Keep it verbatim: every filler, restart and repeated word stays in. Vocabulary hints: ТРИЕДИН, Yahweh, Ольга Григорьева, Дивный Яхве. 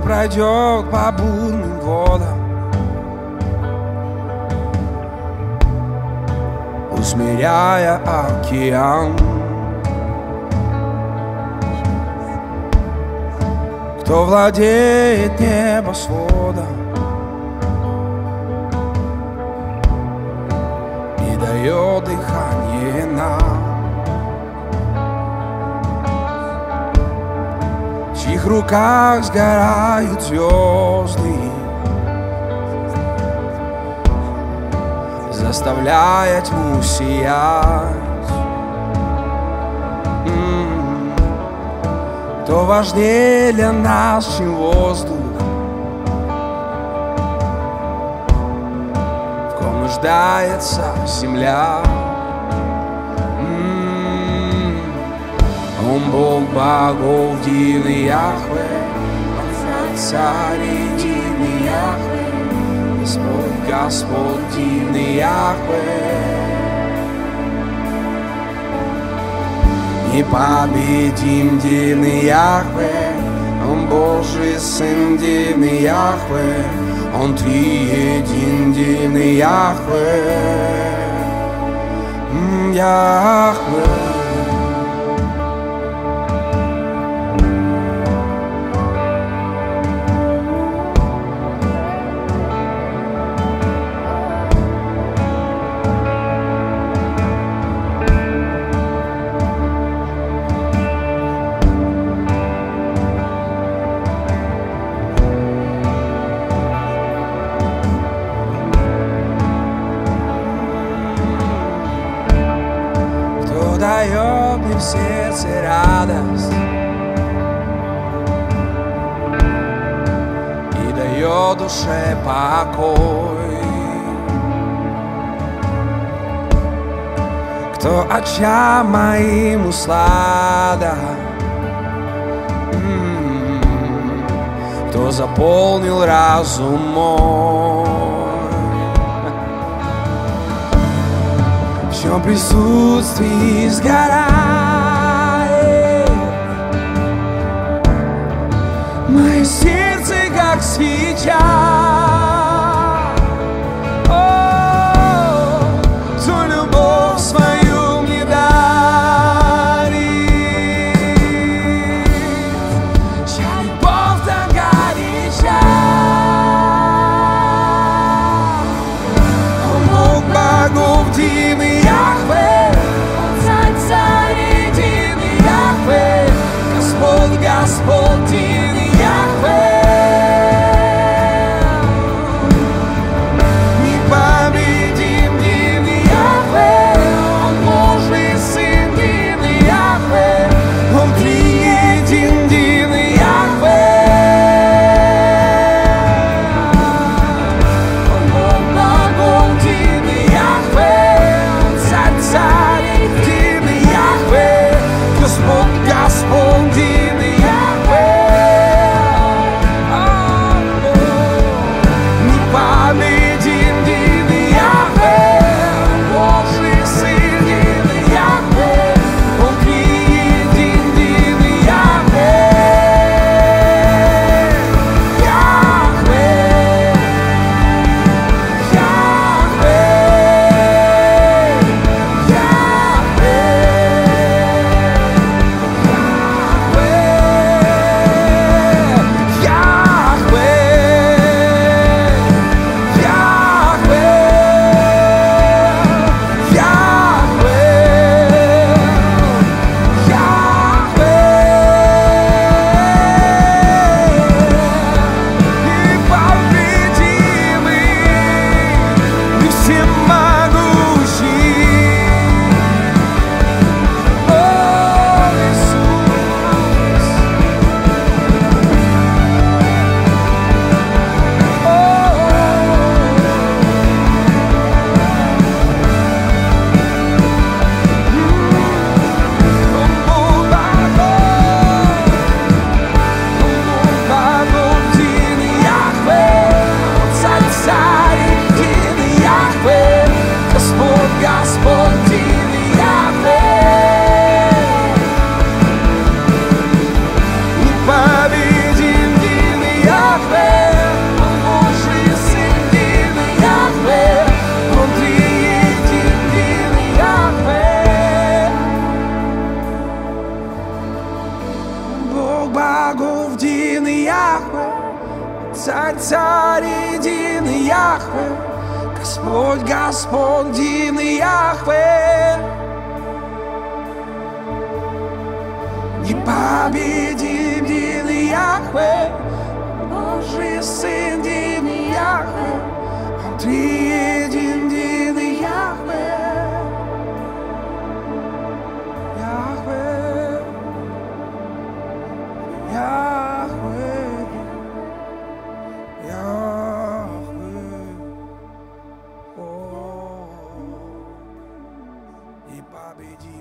кто пройдет по бурным водам, усмиряя океан. Кто владеет небосводом и дает дыхание нам, в чьих руках сгорают звезды, заставляя тьму сиять. Кто важнее для нас, чем воздух, в ком нуждается земля. М-м-м. Он Бог богов, дивный Яхве, он царь и дивный Яхве, Господь, Господь, дивный Яхве. Непобедим дивный Яхве, он Божий Сын дивный Яхве, он триедин дивный Яхве, Яхве. Дает мне в сердце радость и дает душе покой. Кто очам моим услада, кто заполнил разум мой. В чьем присутствии сгорает мое сердце, как свеча. О, ту любовь свою мне дарит, чья любовь так горяча. Бог богов дивный Yahweh, он царь и дивный Yahweh, Господь, Господь, дивный Yahweh. Непобедим дивный Yahweh, он Божий Сын дивный Yahweh, он триедин дивный Yahweh, он Бог богов дивный Yahweh. Yahweh. богов Дин и Яхве, Царь царей Дин и Яхве, Господь Господь Дин и Яхве. Непобедим Дин и Яхве, Божий Сын Дин и Яхве, Он триедин Дин и Яхве. Yahweh, Yahweh, oh, и победим.